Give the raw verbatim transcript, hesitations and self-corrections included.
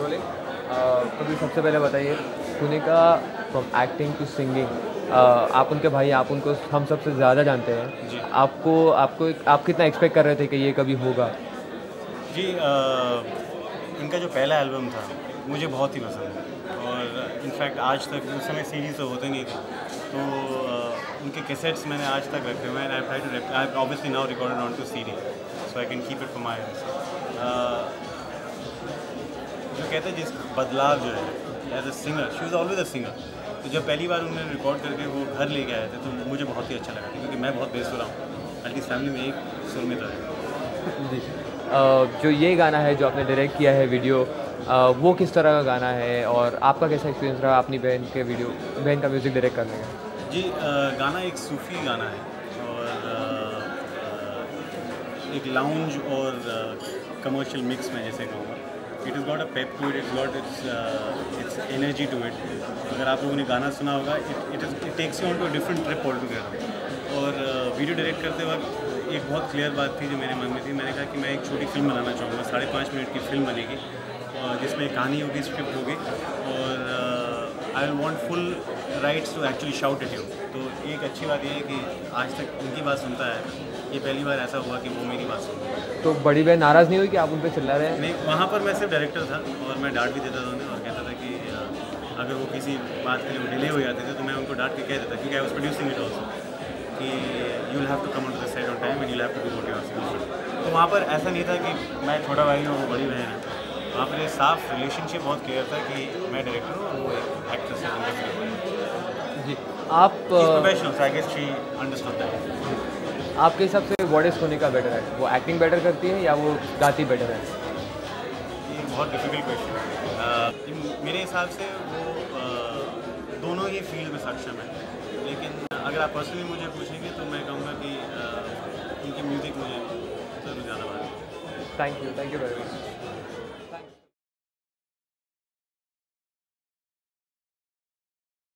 Rolling कभी सबसे पहले बताइए पुणे का फ्रॉम एक्टिंग टू सिंगिंग, आप उनके भाई, आप उनको हम सबसे ज़्यादा जानते हैं, आपको आपको आप कितना एक्सपेक्ट कर रहे थे कि ये कभी होगा? जी आ, इनका जो पहला एल्बम था मुझे बहुत ही पसंद है और इनफैक्ट आज तक उस समय सीरीज़ तो होते नहीं थी, तो आ, उनके कैसेट्स मैंने आज तक रखे हुए हैं। I I obviously now recorded on to series so I can keep it for my जो कहते हैं जिस बदलाव जो है as a singer, she was always a singer, तो जब पहली बार उन्होंने रिकॉर्ड करके वो घर लेके आए थे तो मुझे बहुत ही अच्छा लगा था क्योंकि मैं बहुत बेसुर रहा हूँ, बल्कि फैमिली में एक सुर में था। जी आ, जो ये गाना है जो आपने डायरेक्ट किया है वीडियो, आ, वो किस तरह का गाना है और आपका कैसा एक्सपीरियंस रहा अपनी बहन के वीडियो, बहन का म्यूज़िक डायरेक्ट करने का? जी आ, गाना एक सूफ़ी गाना है और आ, एक लाउंज और कमर्शियल मिक्स में जैसे कहूँगा, it is got a pep to it, it's got its its energy to it. अगर आप लोगों ने गाना सुना होगा it it it takes you on to a different trip all together. और वीडियो डायरेक्ट करते वक्त एक बहुत क्लियर बात थी जो मेरे मन में थी, मैंने कहा कि मैं एक छोटी फिल्म बनाना चाहूँगा, साढ़े पाँच मिनट की फिल्म बनेगी और जिसमें कहानी होगी, स्क्रिप्ट होगी और I will want full rights to actually shout at you. तो एक अच्छी बात यह है कि आज तक उनकी बात सुनता है, ये पहली बार ऐसा हुआ कि वो मेरी बात सुन रही। तो बड़ी बहन नाराज़ नहीं हुई कि आप उन पर चिल्ला रहे हैं? नहीं, वहाँ पर मैं सिर्फ डायरेक्टर था और मैं डांट भी देता था उन्हें और कहता था कि अगर वो किसी बात के लिए वो डिले हो जाते थे तो मैं उनको डांट के कह देता क्योंकि I was producing it also कि you will have to come on to the side on time and you will have to do what you are supposed. तो वहाँ पर ऐसा नहीं था कि मैं छोटा भाई हूँ वो बड़ी बहन है, वहाँ पर ये साफ रिलेशनशिप बहुत क्लियर था कि मैं डायरेक्टर हूँ और वो एक एक्ट्रेस है। जी आप professional I guess she understood that. आपके हिसाब से व्हाट इज सोनिका बेटर है, वो एक्टिंग बेटर करती है या वो गाती बेटर है? ये बहुत डिफिकल्ट क्वेश्चन है। मेरे हिसाब से वो आ, दोनों ही फील्ड में सक्षम है, लेकिन अगर आप पर्सनली मुझे पूछेंगे तो मैं कहूँगा कि आ, उनकी म्यूज़िक मुझे ज़रूर ज़्यादा पसंद है। Thank you, thank you very much.